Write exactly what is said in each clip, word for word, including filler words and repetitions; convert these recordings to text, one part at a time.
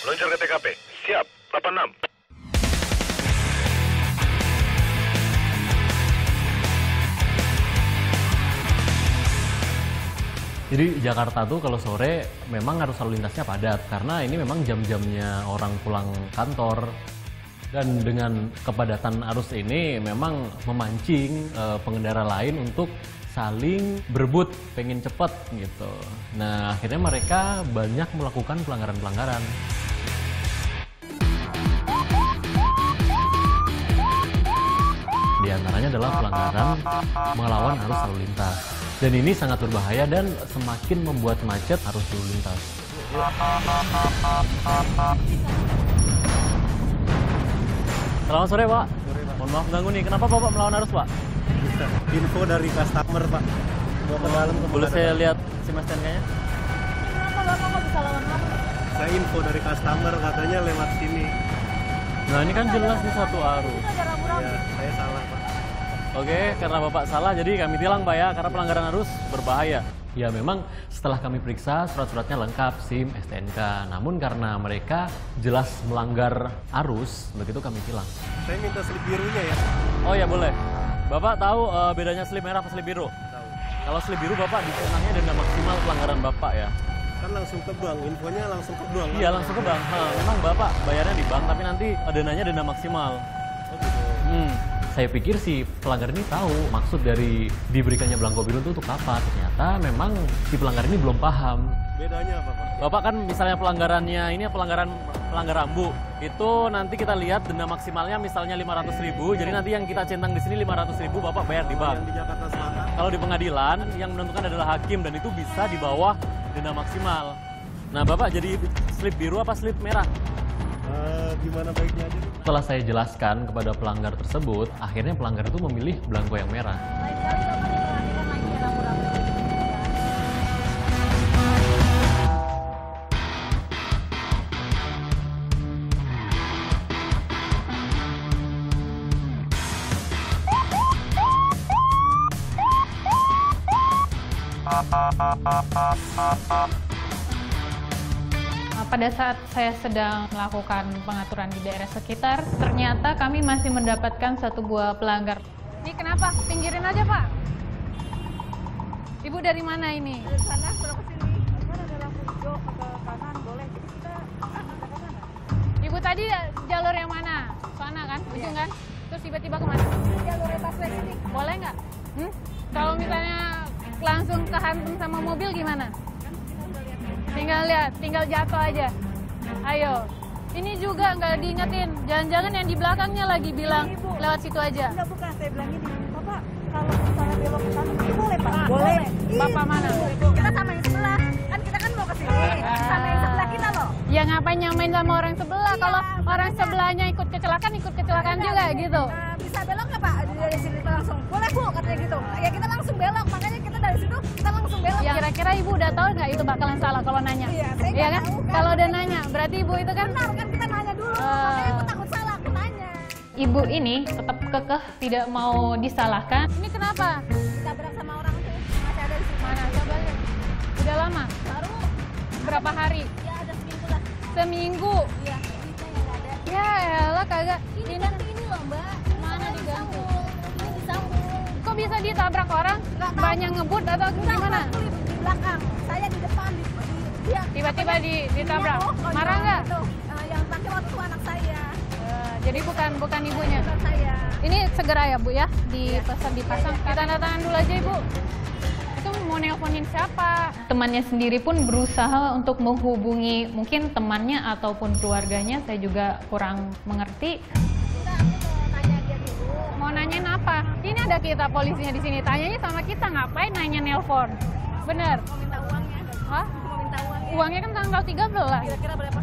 Meluncur ke T K P. Siap, delapan enam. Jadi Jakarta tuh kalau sore memang harus lalu lintasnya padat karena ini memang jam-jamnya orang pulang kantor, dan dengan kepadatan arus ini memang memancing e, pengendara lain untuk saling berebut pengen cepet gitu. Nah akhirnya mereka banyak melakukan pelanggaran-pelanggaran. Di antaranya adalah pelanggaran melawan arus lalu lintas. Dan ini sangat berbahaya dan semakin membuat macet arus lalu lintas. Selamat sore, Pak. Sore, Pak. Mohon maaf mengganggu nih. Kenapa Bapak melawan arus, Pak? Info dari customer, Pak. Bawa ke dalam. Boleh saya lihat SIM S T N K-nya? Kenapa Bapak nggak bisa lawan arus? Saya info dari customer, katanya lewat sini. Nah, ini kan jelas di satu arus. Ya, saya salah, Pak. Oke, karena Bapak salah jadi kami tilang, Pak, ya, karena pelanggaran arus berbahaya. Ya memang setelah kami periksa surat-suratnya lengkap, SIM, S T N K. Namun karena mereka jelas melanggar arus, begitu kami tilang. Saya minta slip birunya ya. Oh ya boleh. Bapak tahu uh, bedanya slip merah sama slip biru? Tahu. Kalau slip biru Bapak dikenakannya denda maksimal pelanggaran Bapak ya. Kan langsung ke bank, infonya langsung ke bank. Iya langsung ke bank. Nah, memang Bapak bayarnya di bank, tapi nanti dendanya denda maksimal. Oh gitu. Hmm. Saya pikir si pelanggar ini tahu maksud dari diberikannya belangko biru itu untuk apa. Ternyata memang si pelanggar ini belum paham. Bedanya apa, Pak? Bapak kan misalnya pelanggarannya ini pelanggaran pelanggar rambu. Itu nanti kita lihat denda maksimalnya misalnya lima ratus ribu. Jadi nanti yang kita centang di sini lima ratus ribu Bapak bayar di bank. Di Jakarta Selatan. Kalau di pengadilan yang menentukan adalah hakim dan itu bisa di bawah denda maksimal. Nah, Bapak jadi slip biru apa slip merah? Uh, gimana baiknya aja? Setelah saya jelaskan kepada pelanggar tersebut, akhirnya pelanggar itu memilih belangko yang merah. Pada saat saya sedang melakukan pengaturan di daerah sekitar, ternyata kami masih mendapatkan satu buah pelanggar. Ini kenapa? Pinggirin aja, Pak. Ibu dari mana ini? Dari sana, belok ke sini. Gimana dalam hijau ke kanan, boleh. Kita ke kanan. Ibu tadi jalur yang mana? Sana kan? Ujung kan? Terus tiba-tiba kemana? Jalur atas lagi sini. Boleh nggak? Hmm? Kalau misalnya langsung kehantam sama mobil gimana? Tinggal lihat, tinggal jatuh aja. Ayo, ini juga nggak diingetin. Jangan-jangan yang di belakangnya lagi bilang ini, lewat situ aja. Enggak, bukan. Saya bilang ini, Bapak, kalau misalnya belok ke sana, boleh, Pak? Nah, boleh. boleh. Bapak mana? Kita sama yang sebelah. Kan kita kan mau ke sini. Sama yang sebelah kita loh. Ya ngapain nyamain sama orang sebelah? Iya, kalau orang sebelahnya ikut kecelakaan, ikut kecelakaan nah, juga ini. Gitu. Nah, bisa belok nggak, Pak? Dari sini kita langsung. Boleh, Bu, katanya gitu. Ya kita langsung belok, makanya kita dari situ kita langsung belok. Ya, kira-kira Ibu udah tahu nggak itu bakalan salah kalau nanya? Iya, saya ya, kan? Tahu, kan? Kalau udah nanya, berarti Ibu itu kan? Benar, kan kita nanya dulu, uh... makanya aku takut salah, aku nanya. Ibu ini tetap kekeh, tidak mau disalahkan. Ini kenapa? Ditabrak sama orang itu, masih ada di sini. Mana? Coba lihat. Udah lama? Baru. Berapa hari? Ya, ada seminggu lah. Seminggu? Iya, kita yang ada. Ya, elah kagak. Ini ganti ini loh, Mbak. Mana diganti? Ini disambung. Kok bisa ditabrak orang? Banyak ngebut atau gimana? Di belakang, saya di depan. Tiba-tiba ditabrak? Marah nggak? Yang pakai waktu anak saya. Jadi bukan bukan ibunya? Bukan saya. Ini segera ya, Bu, ya? Dipasang. Tanda tangan dulu aja, Ibu. Mau nelponin siapa? Temannya sendiri pun berusaha untuk menghubungi mungkin temannya ataupun keluarganya. Saya juga kurang mengerti. Enggak, aku mau nanya dia dulu. Mau nanyain apa? Ini ada kita polisinya di sini. Tanyanya sama kita, ngapain nanya nelpon? Bener? Mau minta uangnya. Hah? Mau minta uangnya. Uangnya kan tanggal tiga belas. Kira-kira berapa?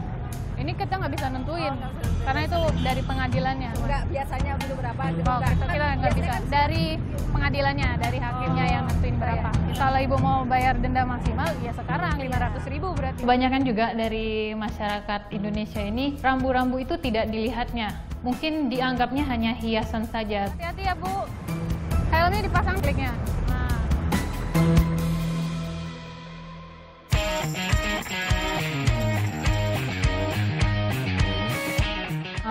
Ini kita nggak bisa nentuin. Oh, bisa. Karena itu dari pengadilannya. Enggak, biasanya dulu berapa? Oh, kita nggak bisa. Dari pengadilannya, dari hakimnya yang nentuin berapa. Kalau Ibu mau bayar denda maksimal, ya sekarang lima ratus ribu berarti. Kebanyakan juga dari masyarakat Indonesia ini, rambu-rambu itu tidak dilihatnya. Mungkin dianggapnya hanya hiasan saja. Hati-hati ya, Bu. Helmnya dipasang kliknya. Nah. We'll be right back.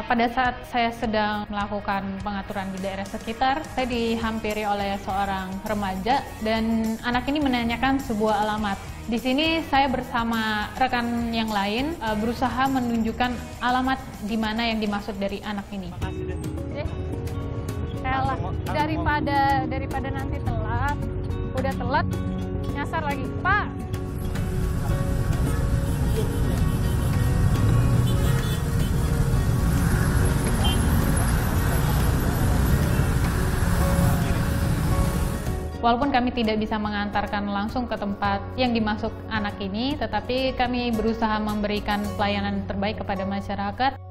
pada saat saya sedang melakukan pengaturan di daerah sekitar, saya dihampiri oleh seorang remaja dan anak ini menanyakan sebuah alamat. Di sini saya bersama rekan yang lain berusaha menunjukkan alamat di mana yang dimaksud dari anak ini. Elah, daripada daripada nanti telat, udah telat, nyasar lagi, Pak. Walaupun kami tidak bisa mengantarkan langsung ke tempat yang dimaksud anak ini, tetapi kami berusaha memberikan pelayanan terbaik kepada masyarakat.